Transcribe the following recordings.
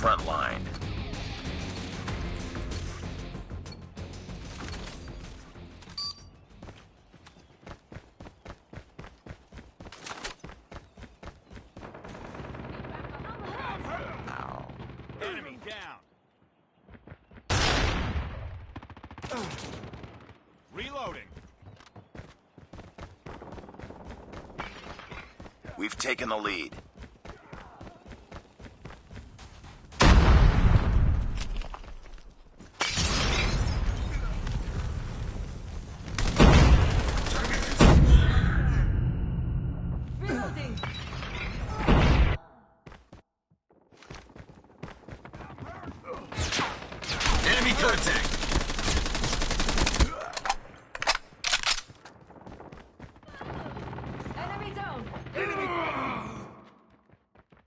front line. Enemy down. Reloading. We've taken the lead.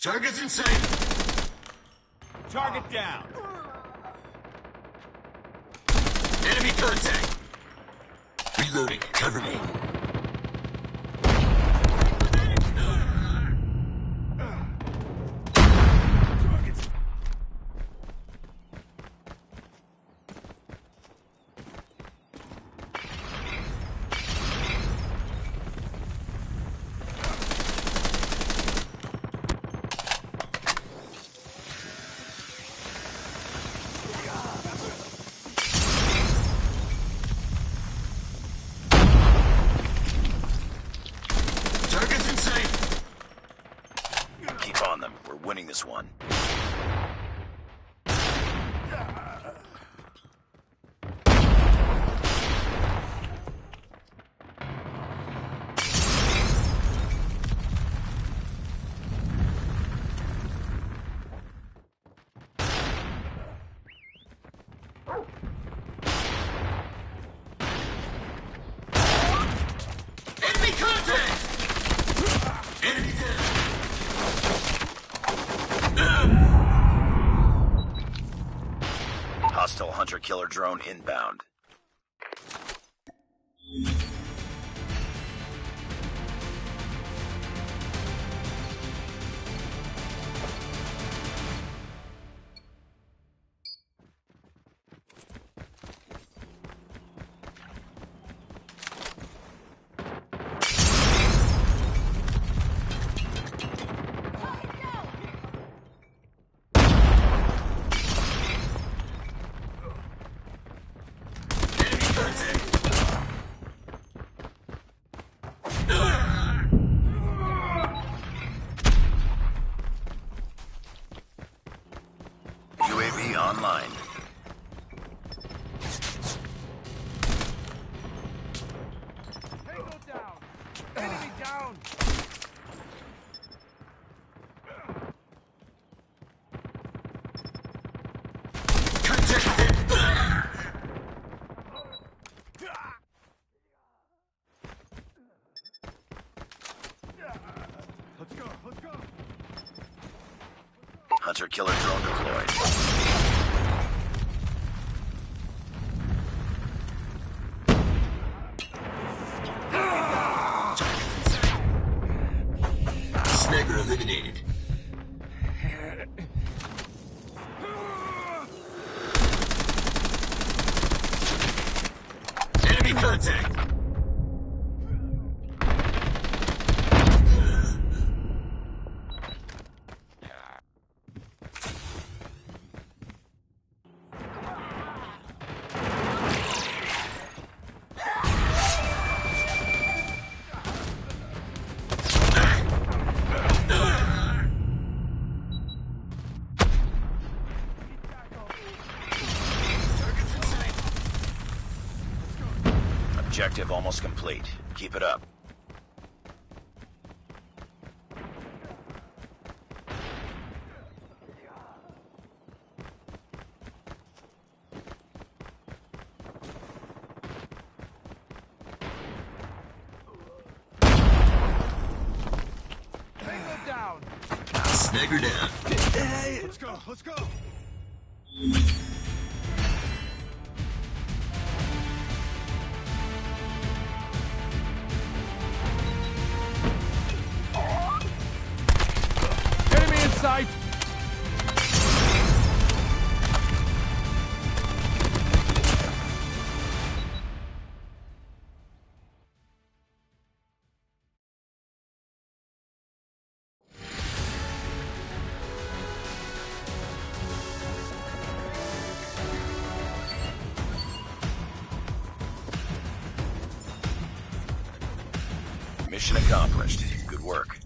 Target's in sight. Target down. Enemy contact. Reloading. Cover me. Targets. Winning this one. Enemy contact! Enemy down! Hostile hunter-killer drone inbound. UAV online. Tango down. Enemy down. Let's go, let's go. Hunter killer drone deployed. Objective almost complete. Keep it up. Tango down. Snagger down. Let's go. Let's go. Sight. Mission accomplished. Good work.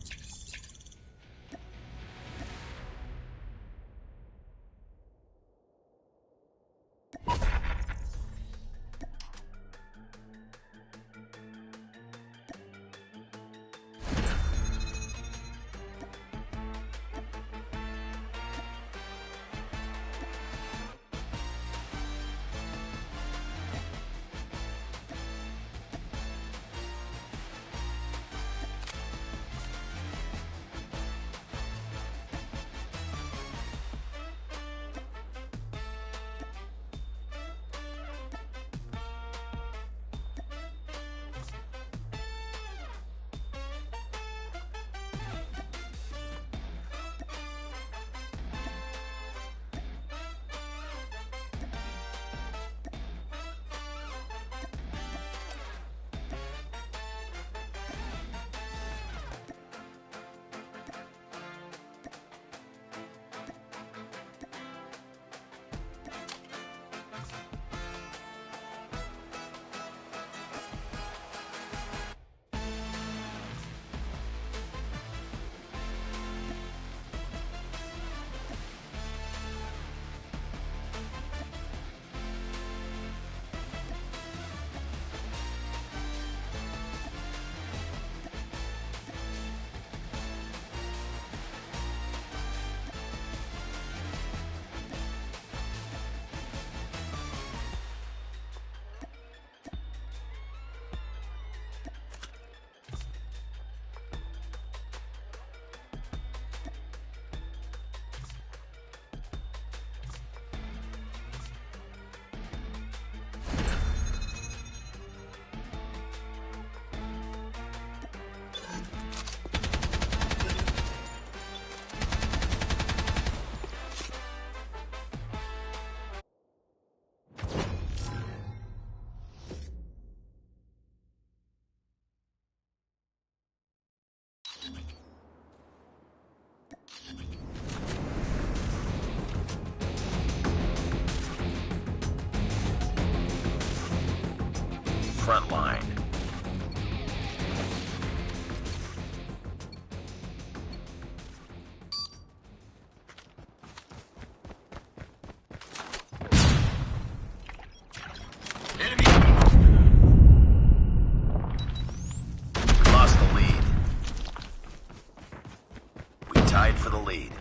Frontline. Enemy! Lost the lead. We tied for the lead.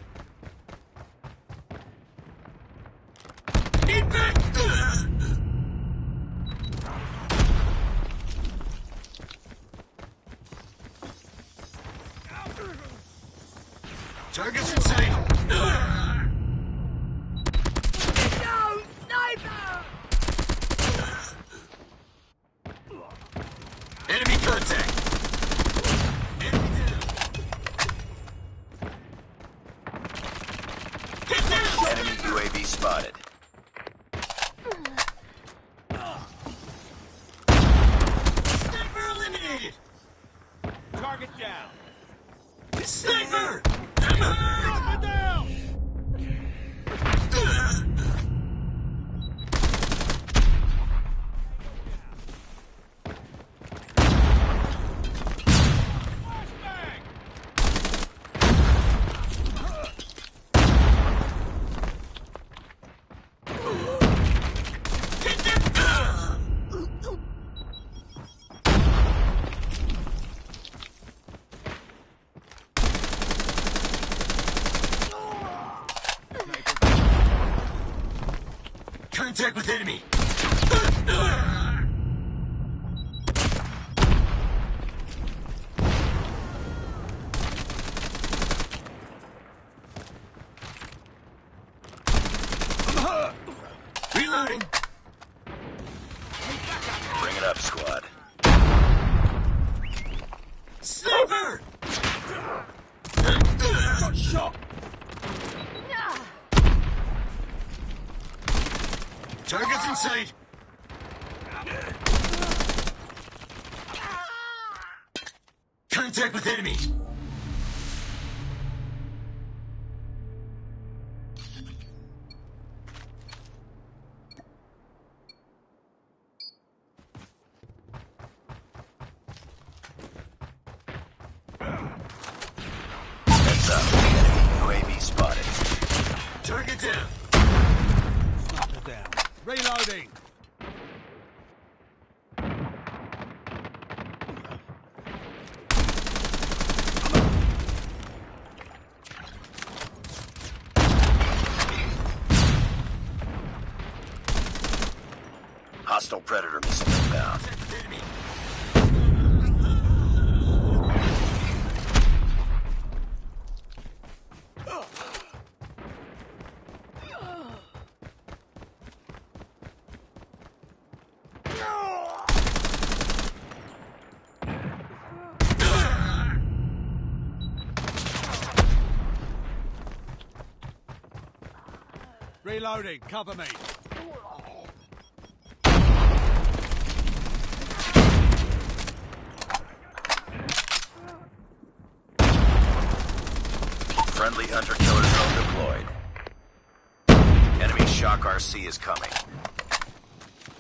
Target's in sight. No, sniper! Enemy contact. Enemy down. Enemy UAV spotted. Sniper eliminated. Target down. Sniper! Down! Down! Flashbang! Hit them! Contact with enemy. Reloading. Bring it up, squad. Sniper! Got shot. Target's in sight! Contact with enemy! Target down. Sniper down. Reloading. Hostile predator missile inbound. Reloading, cover me. Friendly hunter-killer drone deployed. Enemy Shock RC is coming.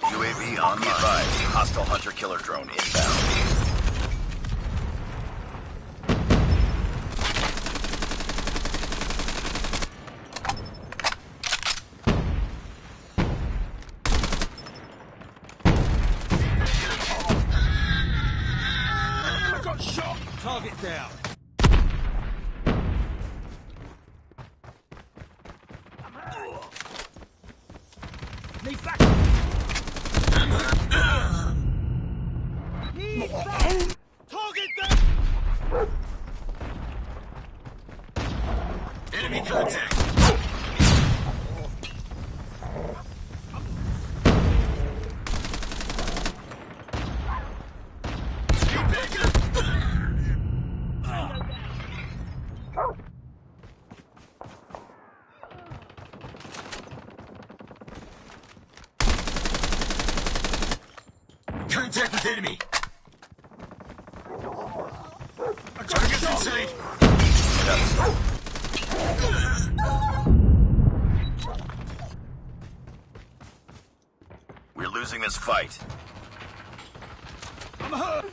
UAV on the advised. Hostile hunter-killer drone inbound. Target down. Need back. Need back. Target down. Enemy contact. Contact with enemy. Target's in sight. We're losing this fight. I'm hurt.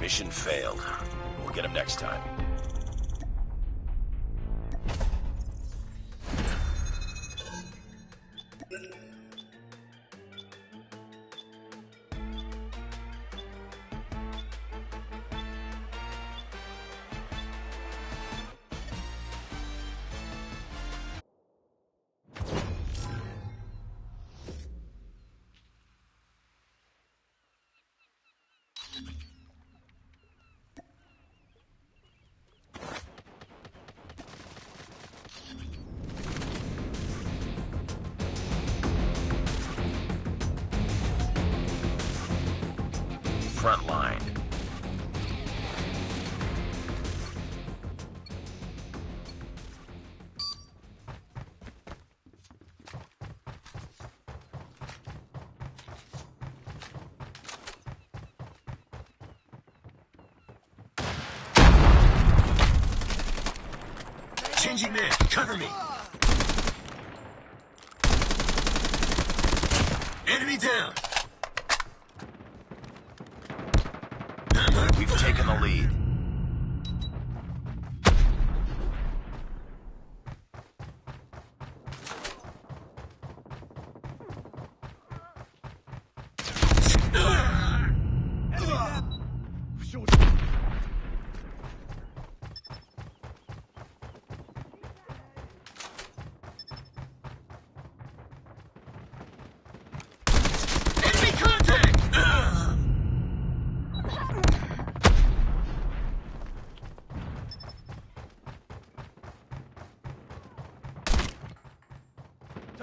Mission failed. We'll get him next time. Frontline. Changing man, cover me. Enemy down. We've taken the lead.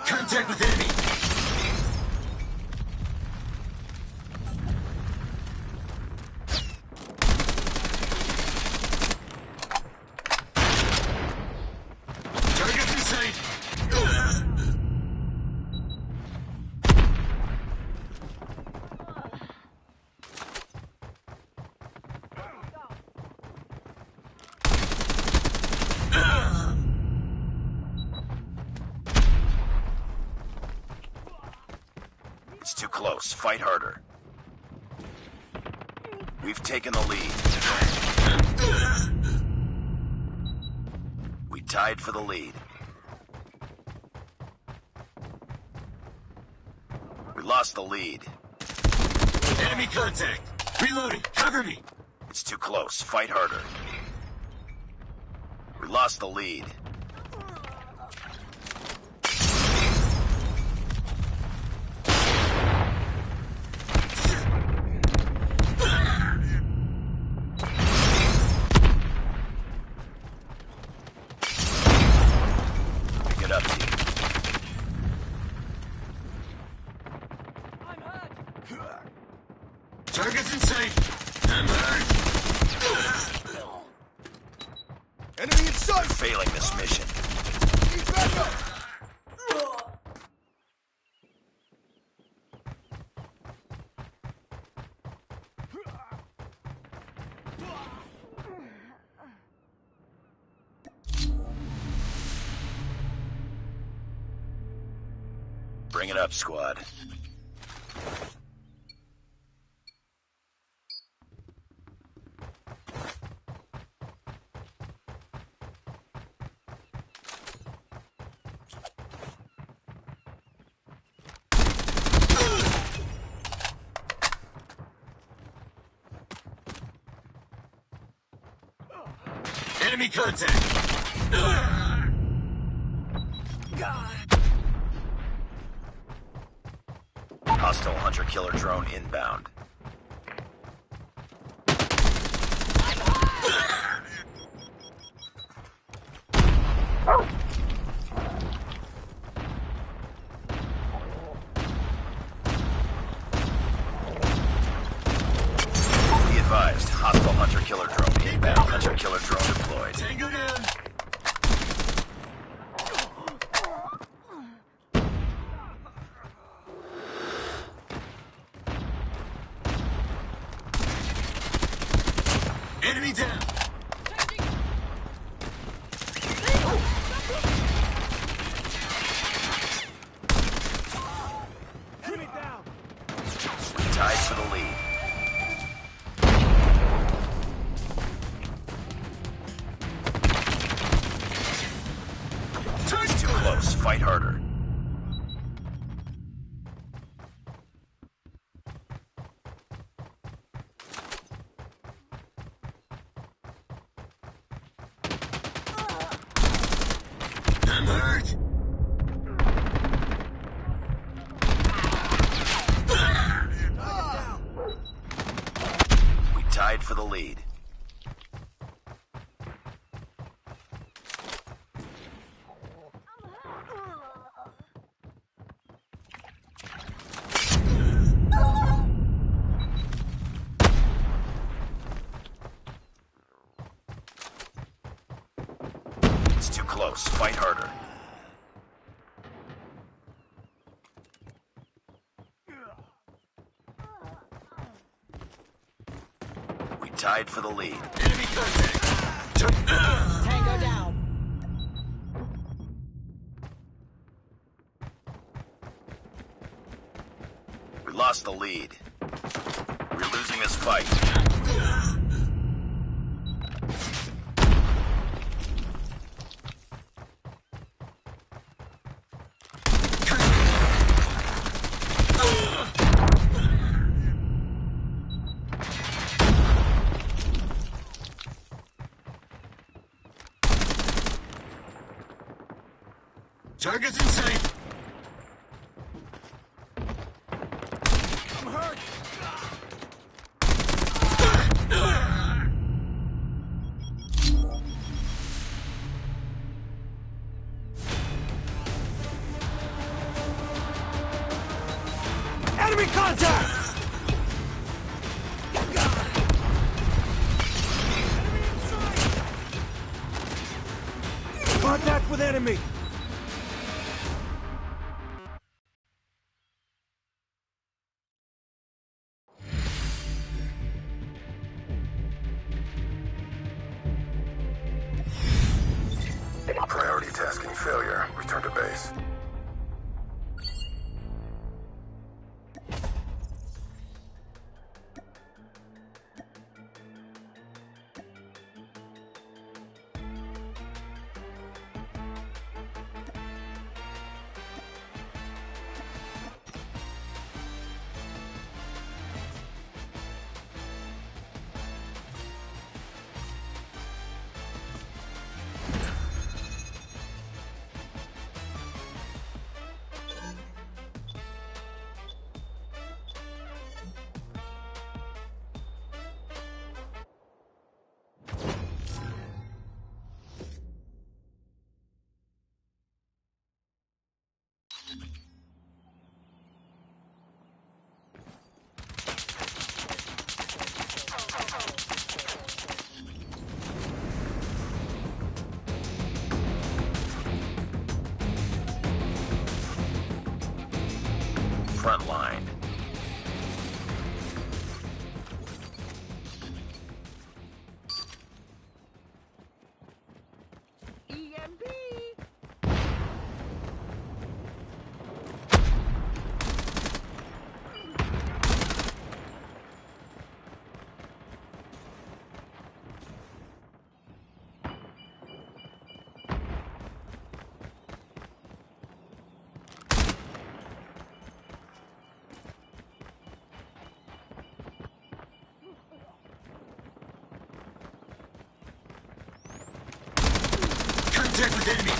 Contact with enemy! Target's in sight! too close. Fight harder. We've taken the lead. We tied for the lead. We lost the lead. Enemy contact! Reloading! Cover me! It's too close. Fight harder. We lost the lead. Target's in sight! I'm hurt! Enemy in sight! I'm failing this mission. Need backup! Bring it up, squad. Enemy contact! God. Hostile hunter-killer drone inbound. Be advised, hostile hunter-killer drone. Inbound hunter-killer drone deployed. Tango down! Enemy down! Enemy down! Tied for the lead. Close. Fight harder. I'm hurt. We tied for the lead. It's too close. Fight harder. We tied for the lead. Enemy contact. Tango down. We lost the lead. We're losing this fight. Target's in sight! I'm hurt! Enemy contact! Enemy in sight! Contact with enemy! Priority tasking failure. Return to base. front line. Check with enemy!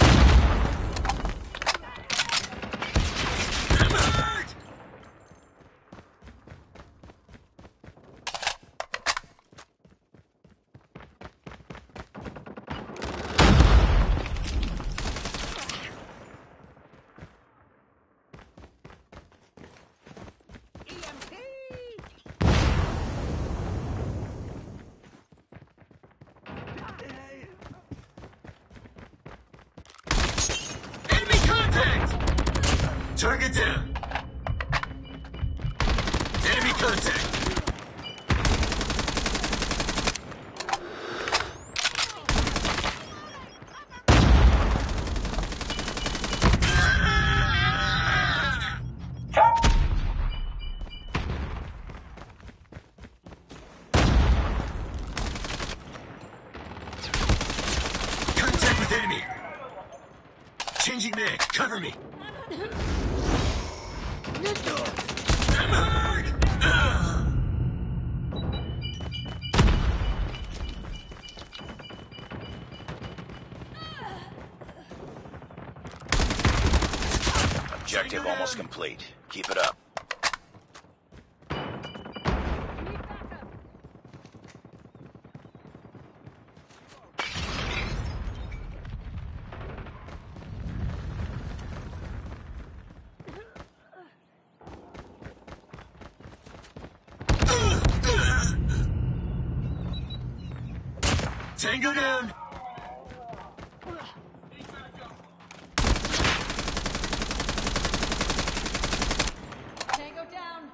Target down. Enemy contact. Contact with enemy. Changing mag. Cover me. I'm hurt! Objective almost complete. Keep it up. Tango down! Tango down!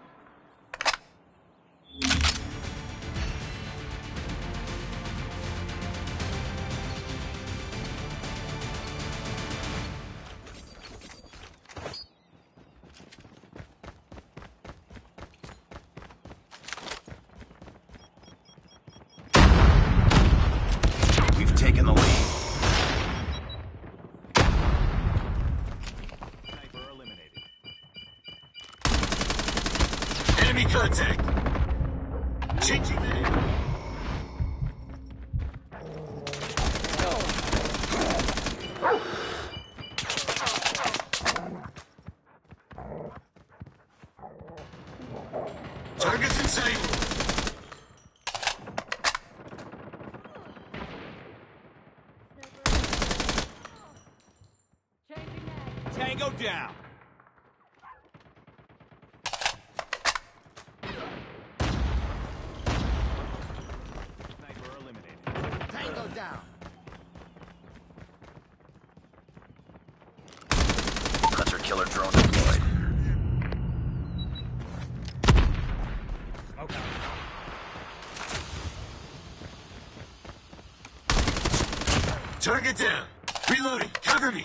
Taking the lead. Sniper eliminated. Enemy contact. Changing name. Targets in sight. Tango down. Sniper eliminated. Tango down. Hunter killer drone deployed. Okay. Target down. Reloading. Cover me.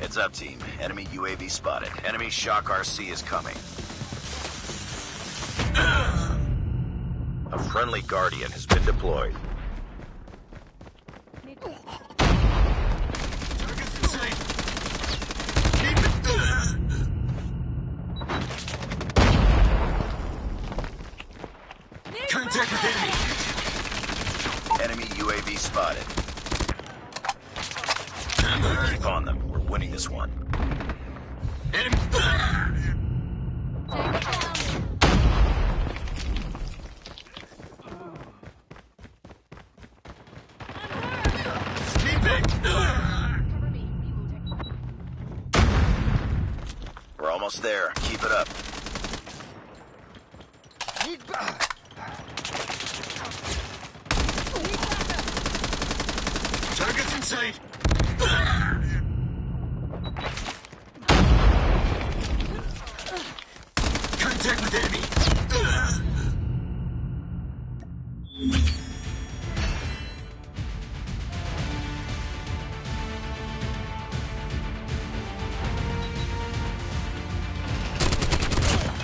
Heads up, team. Enemy UAV spotted. Enemy Shock RC is coming. A friendly Guardian has been deployed. Target's in sight. Keep it. Contact with enemy. Enemy UAV spotted. Keep on them. We're winning this one. Enemy. Almost there. Keep it up. Target's in sight. Contact with enemy.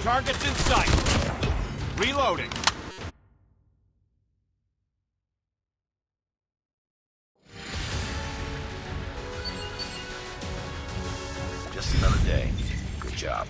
Target's in sight. Reloading. Just another day. Good job.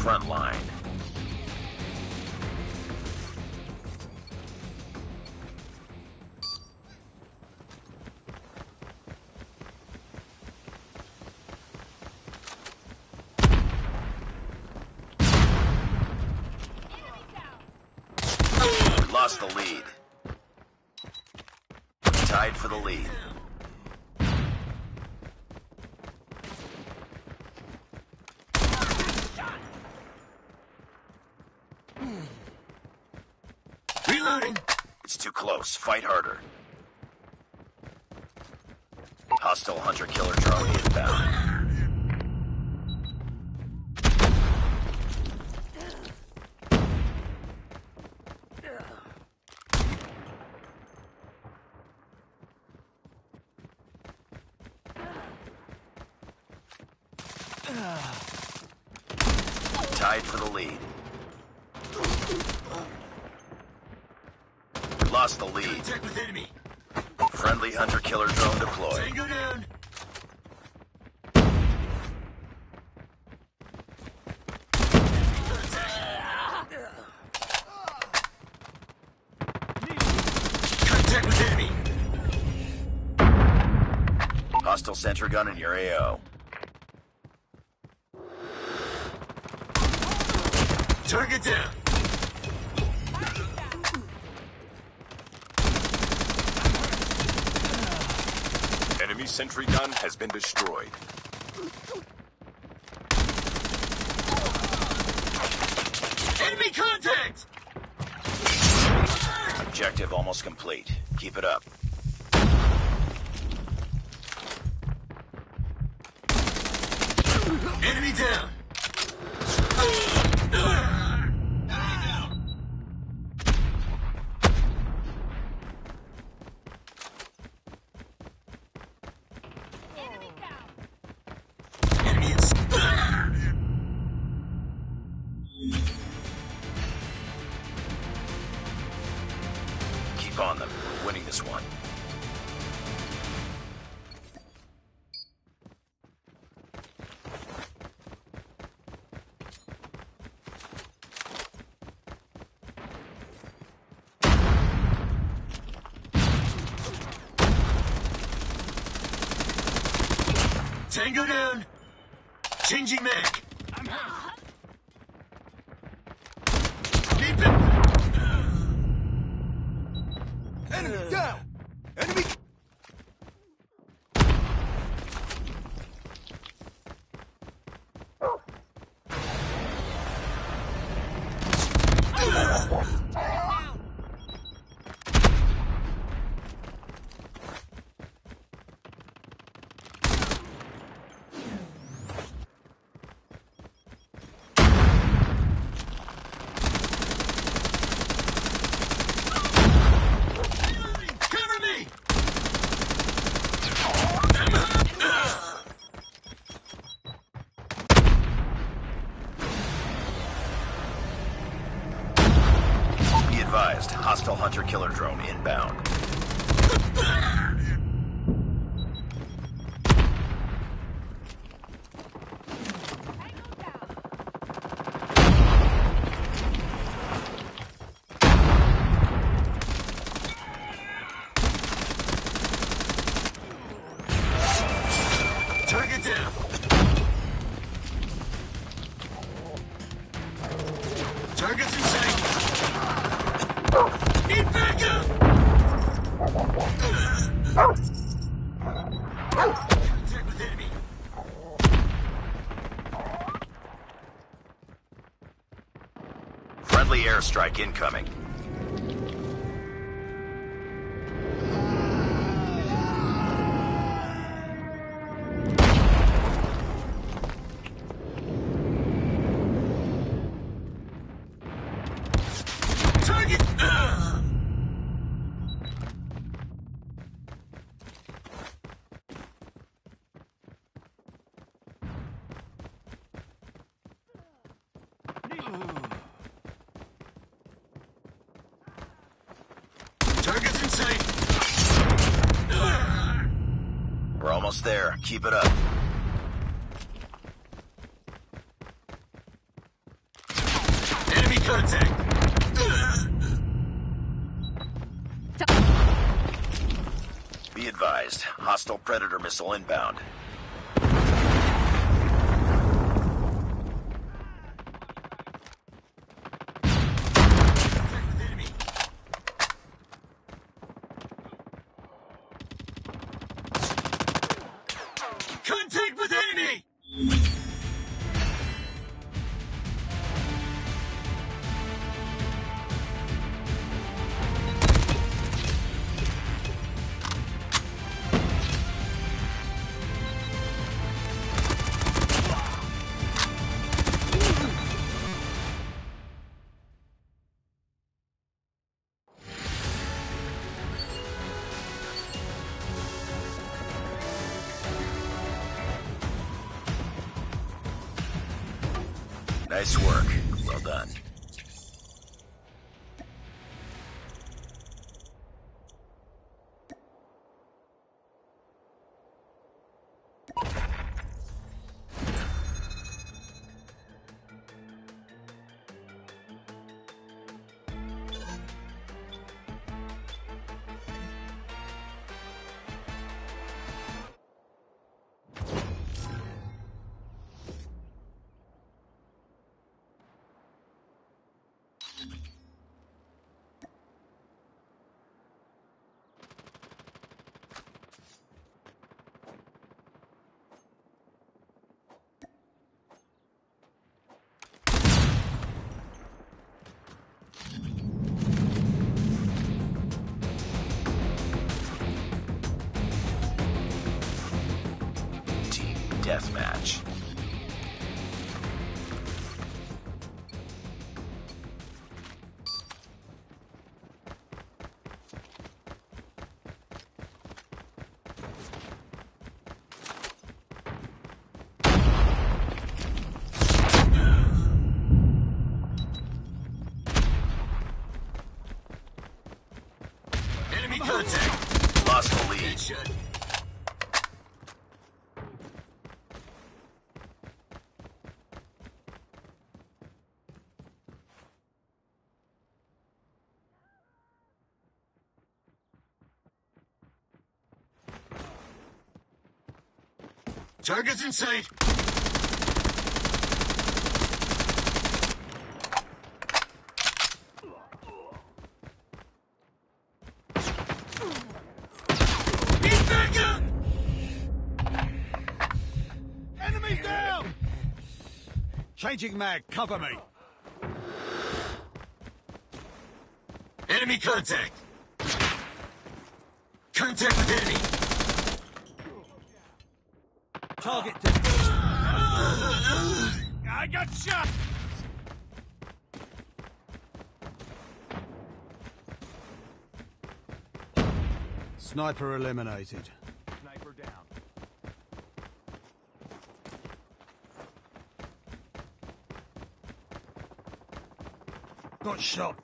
Frontline. Lost the lead. Tied for the lead. It's too close. Fight harder. Hostile hunter-killer drone inbound. Tied for the lead. Lost the lead. With enemy. Friendly hunter-killer drone deployed. Tango down. Contact with enemy. Hostile sentry gun in your AO. Target down. Enemy sentry gun has been destroyed. Enemy contact! Objective almost complete. Keep it up. Enemy down! On them. We're winning this one. Tango down. Changing mag. I'm out. Keep it. Enemy down! Enemy! airstrike incoming. Target's in sight. We're almost there. Keep it up. Enemy contact. Be advised. Hostile Predator missile inbound. Contact with enemy! Nice work. Well done. Deathmatch. Enemy contact. Lost the lead. Target's in sight. He's back up! Enemy down! Changing mag, cover me. Enemy contact. Contact with enemy. Target to... I got shot! Sniper eliminated. Sniper down. Got shot.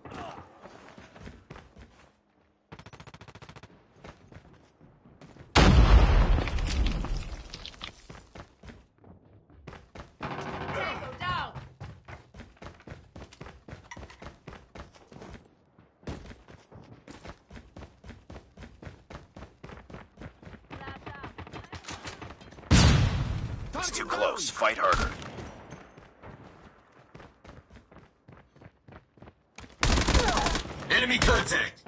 It's too close. Fight harder. Enemy contact.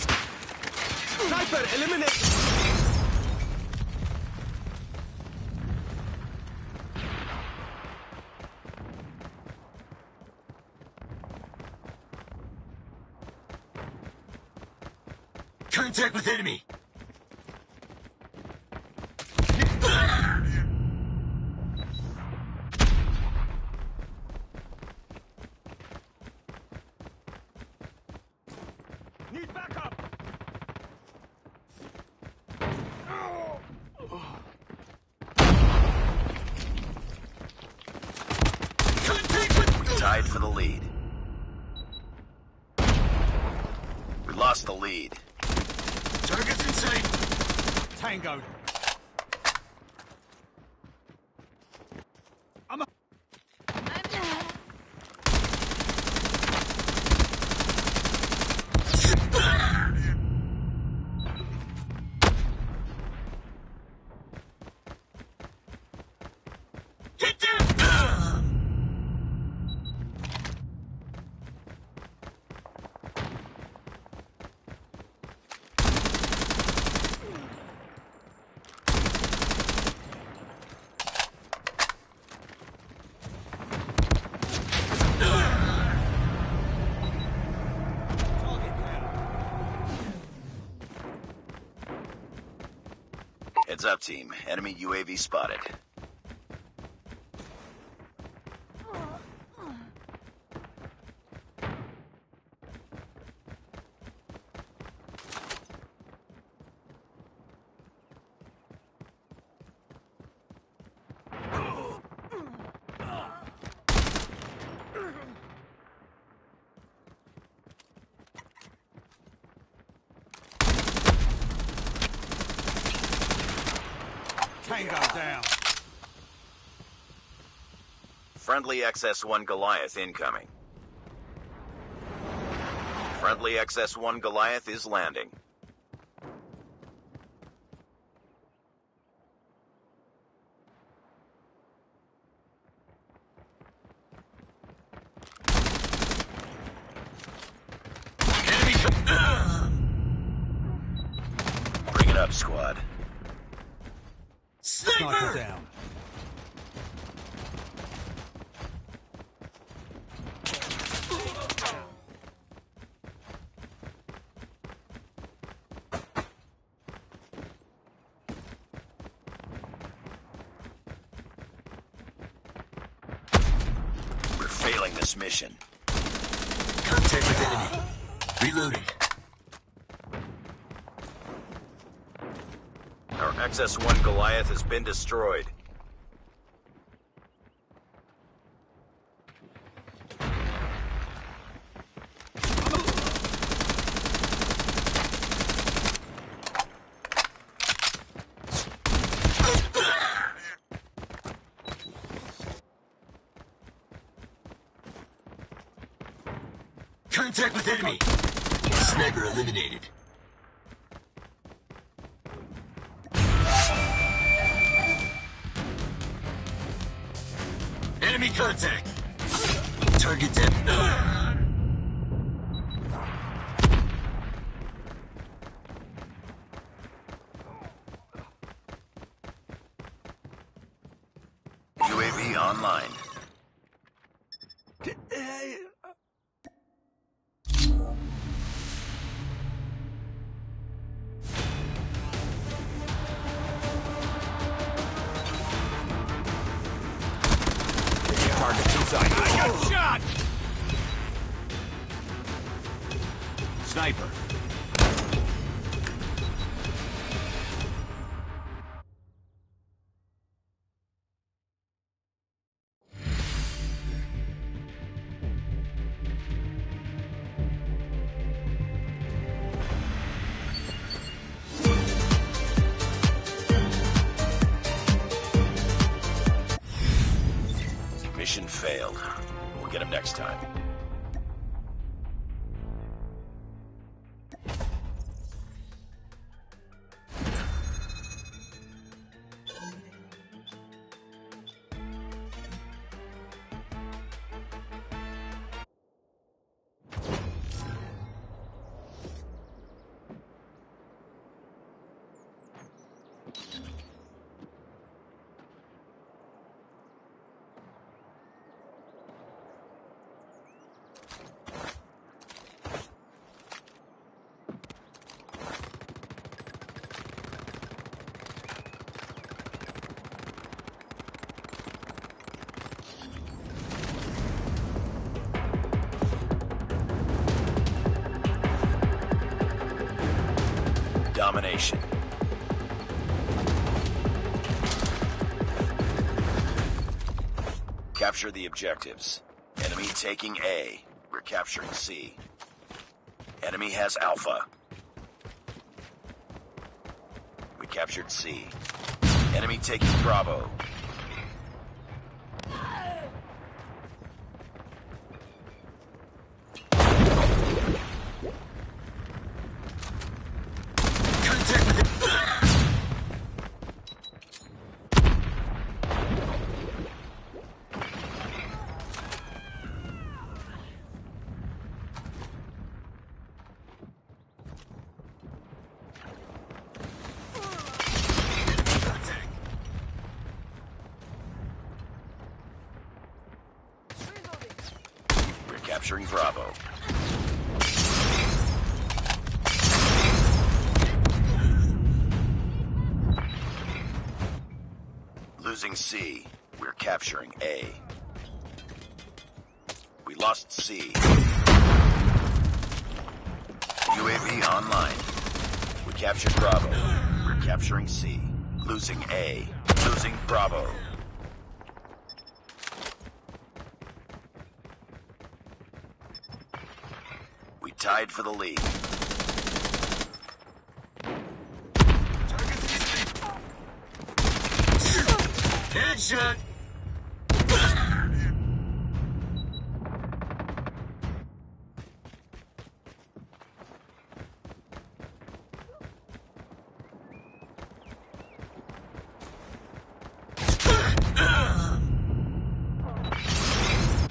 Sniper eliminated. Contact with enemy. Need backup. Tied for the lead. We lost the lead. Target's in sight. Tangoed. Heads up, team. Enemy UAV spotted. Tango down. Friendly XS-1 Goliath incoming. Friendly XS-1 Goliath is landing. Bring it up, squad. Sniper down. We're failing this mission. Contact with enemy. Reloading. Our XS-1 Goliath has been destroyed. Contact with enemy. Sniper eliminated. Enemy contact! Target dead. UAV online. I got shot! Sniper. Mission failed. We'll get him next time. domination. Capture the objectives. Enemy taking A. We're capturing C. Enemy has Alpha. We captured C. Enemy taking Bravo. Capturing Bravo. Losing C. We're capturing A. We lost C. UAV online. We captured Bravo. We're capturing C. Losing A. Losing Bravo. Tied for the lead. Headshot.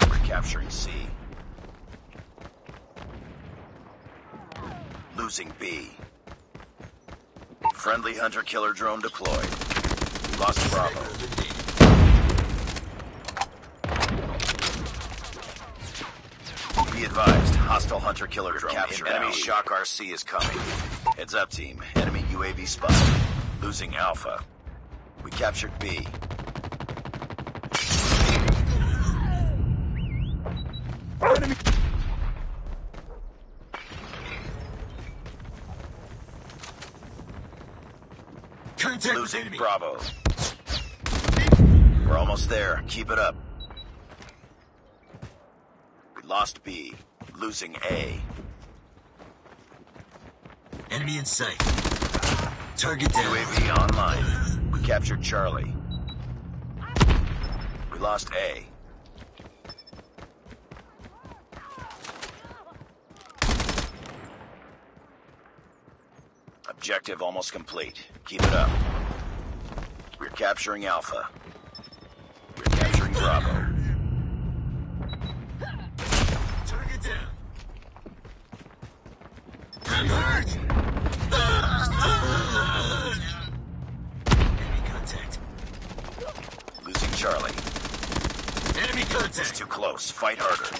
We're capturing C. Losing B. Friendly hunter-killer drone deployed. We lost Bravo. Be advised, hostile hunter-killer drone captured. Enemy Shock RC is coming. Heads up, team. Enemy UAV spotted. Losing Alpha. We captured B. Enemy. Losing Bravo. We're almost there. Keep it up. We lost B. Losing A. Enemy in sight. Target down. UAV online. We captured Charlie. We lost A. Objective almost complete. Keep it up. We're capturing Alpha. We're capturing Bravo. Target down. I'm hurt! Enemy contact. Losing Charlie. Enemy contact! It's too close. Fight harder.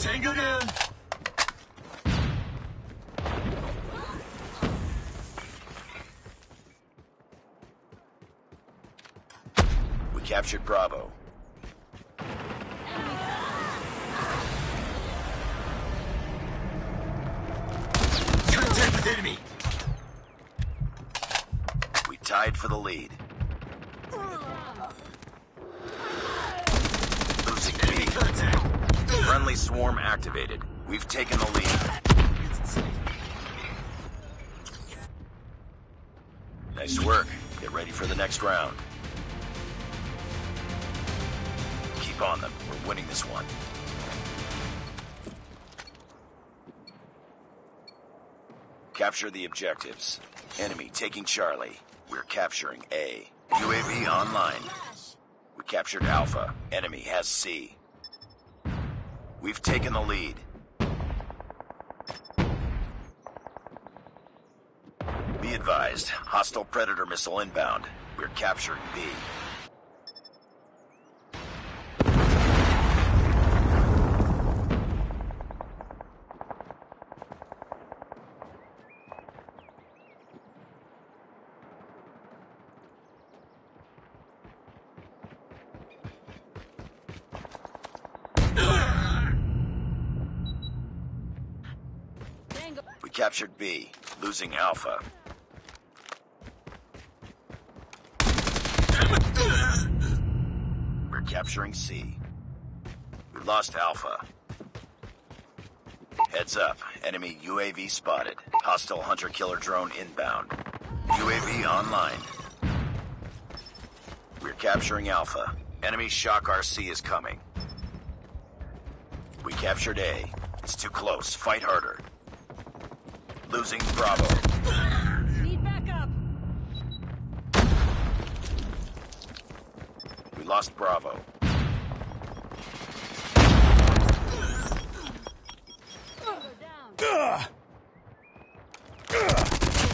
Tango down! Captured Bravo. Contact with enemy. We tied for the lead. Losing enemy contact. Friendly swarm activated. We've taken the lead. Nice work. Get ready for the next round. On them. We're winning this one. Capture the objectives. Enemy taking Charlie. We're capturing A. UAV online. We captured Alpha. Enemy has C. We've taken the lead. Be advised, hostile Predator missile inbound. We're capturing B. Captured B. losing Alpha. We're capturing C. We lost Alpha. Heads up, enemy UAV spotted. Hostile hunter-killer drone inbound. UAV online. We're capturing Alpha. Enemy Shock RC is coming. We captured A. It's too close. Fight harder. Losing Bravo. Need backup. We lost Bravo.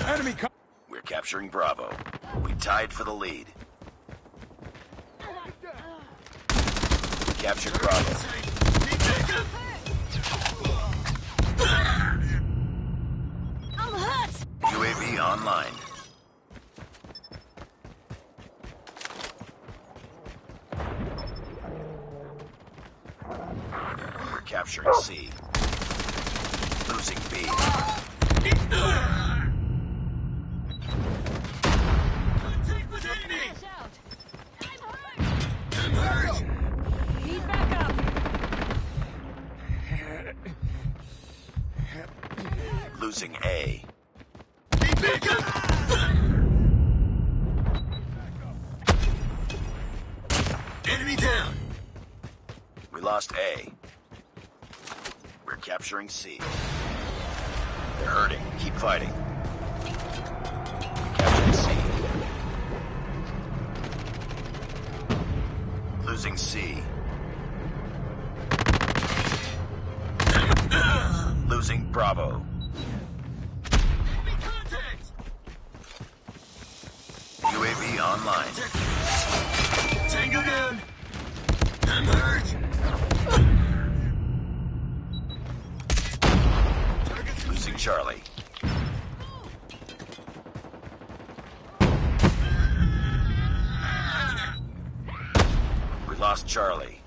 Enemy. We're capturing Bravo. We tied for the lead. We captured Bravo. I'm hurt. UAV online. We're capturing C. Losing B. Losing A. Enemy down. We lost A. We're capturing C. They're hurting. Keep fighting. We captured C. Losing C. Losing Bravo. UAV online. Tango down. I'm hurt. Losing Charlie. We lost Charlie.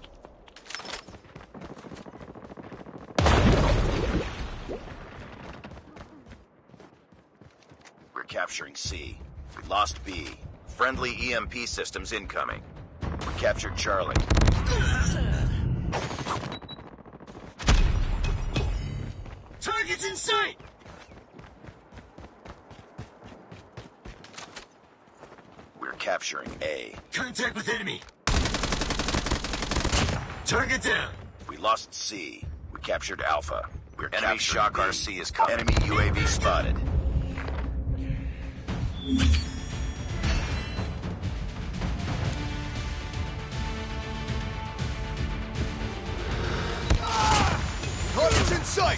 We're capturing C. We lost B. Friendly EMP systems incoming. We captured Charlie. Target's in sight! We're capturing A. Contact with enemy! Target down! We lost C. We captured Alpha. We're enemy Shock RC is coming. Enemy UAV spotted. Target's in sight!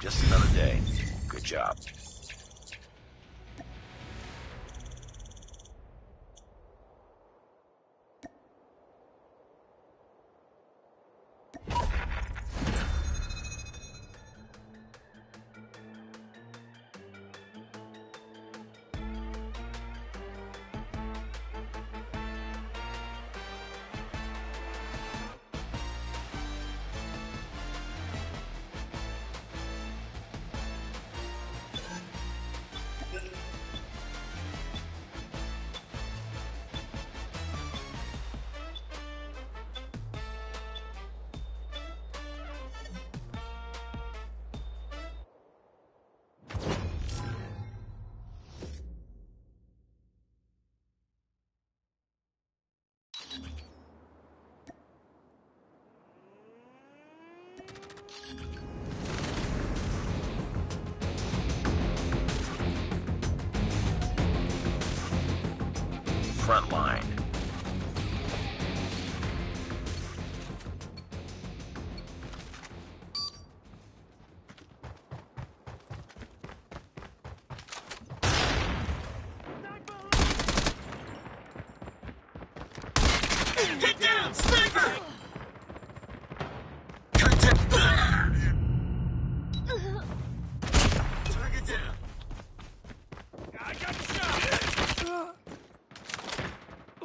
Just another day. Good job. Frontline. Get down, sniper! Contact. Target down. I got the shot.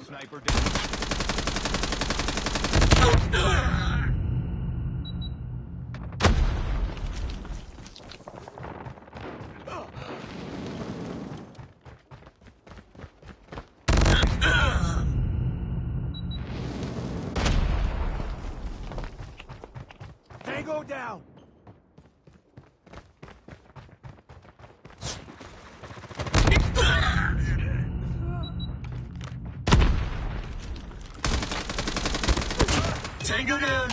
Sniper down. Go down. Tango down.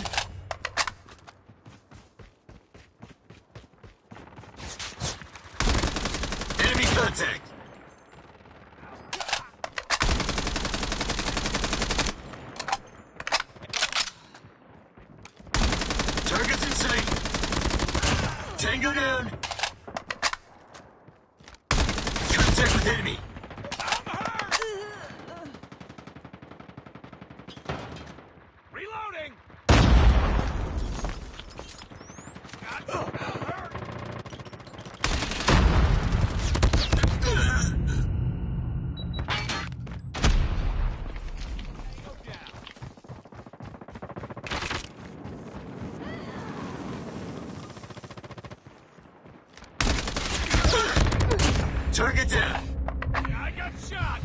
Enemy contact. Target's in sight. Tango down. Contact with enemy. I'm hurt. Reloading. God, I'm hurt. Target down. I got shot.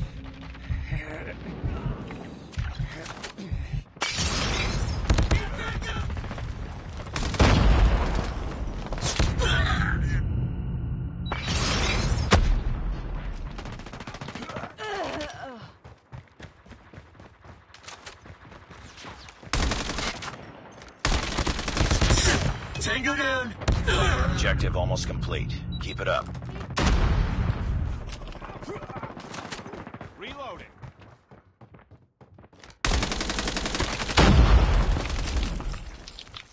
Tango down. Objective almost complete. Keep it up. Reloading.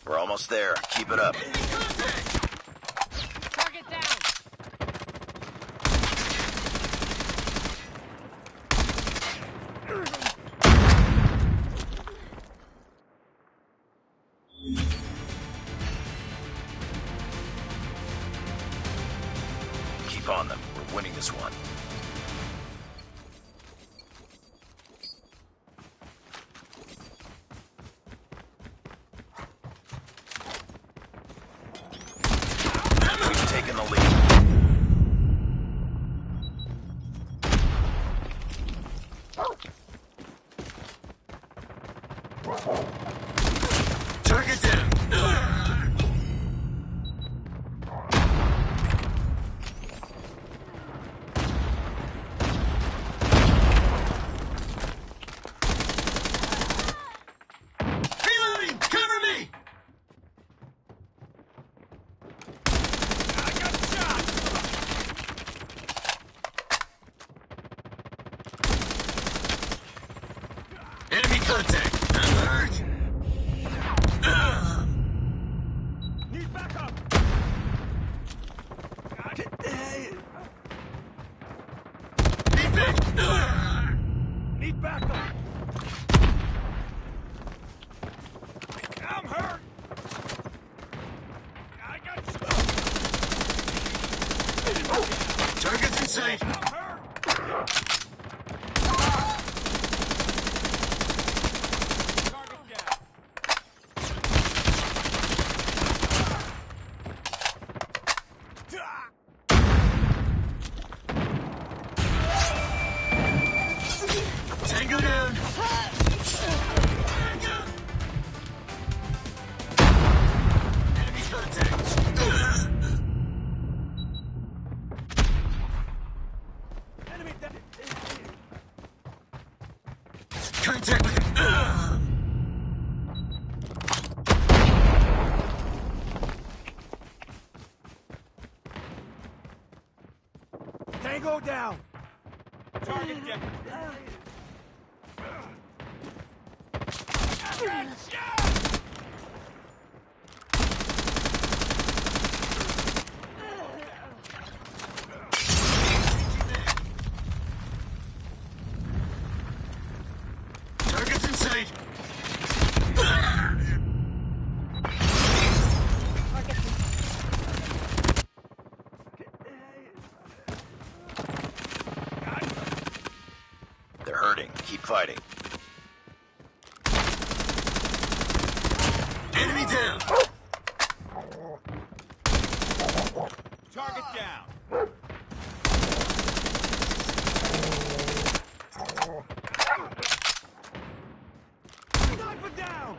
We're almost there. Keep it up. Target down. Keep on them. We're winning this one. Taking the lead. Target down. Reloading! Cover me! Contact! I'm hurt! Need backup! Need backup! Need backup! I'm hurt! I got stuck! Target's in sight! I'm hurt! Tango down! Tango! Enemy contact! Enemy down! Contact with Tango down! Target down! Target's in sight. hurting. Keep fighting. Enemy down! Target down! Sniper down!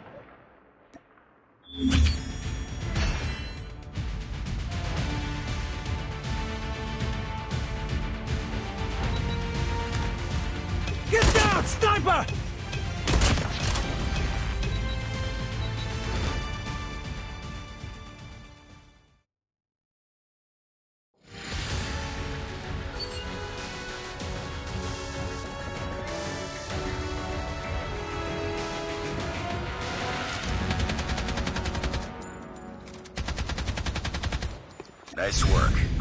Get down, sniper! Nice work.